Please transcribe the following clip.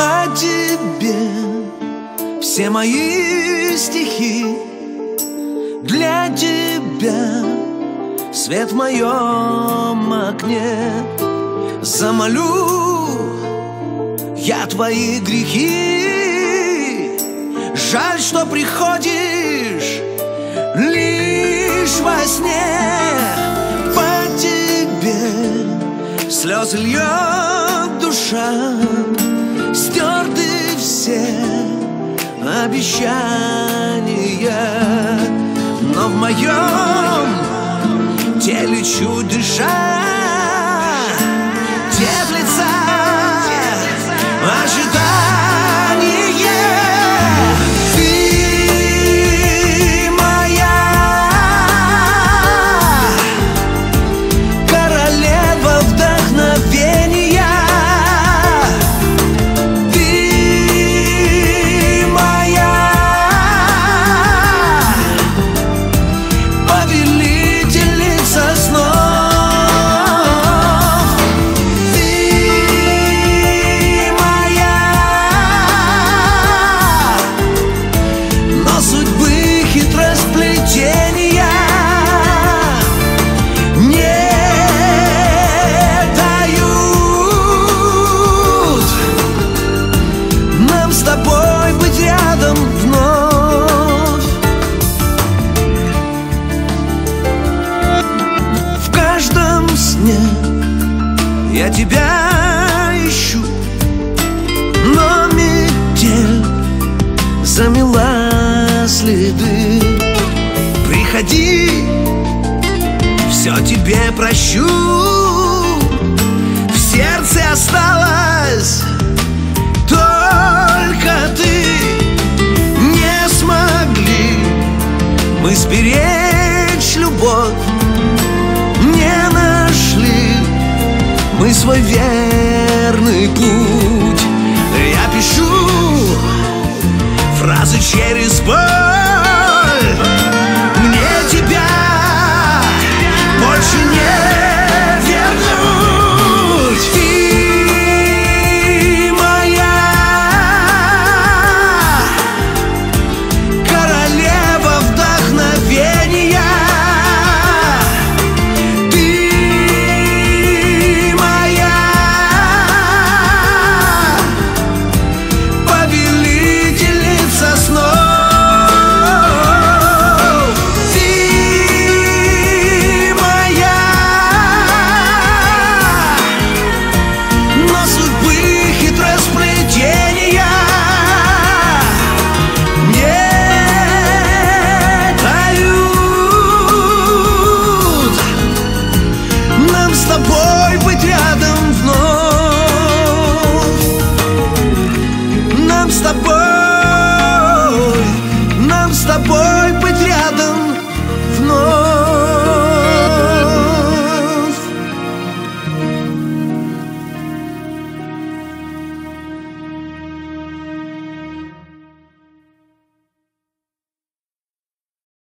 о тебе. Все мои стихи для тебя, свет в моем окне. Замолю я твои грехи. Жаль, что приходишь лишь во сне. По тебе слезы льет душа, стерты все обещания. Но в моем теле чудеса теплится ожидание. Ты моя королева вдохновения. Ты моя повелительница снов. Я тебя ищу, но метель замела следы. Приходи, все тебе прощу. В сердце осталась только ты. Не смогли мы сберечь любовь, не нашли мы свой верный путь. Я пишу фразы через боль.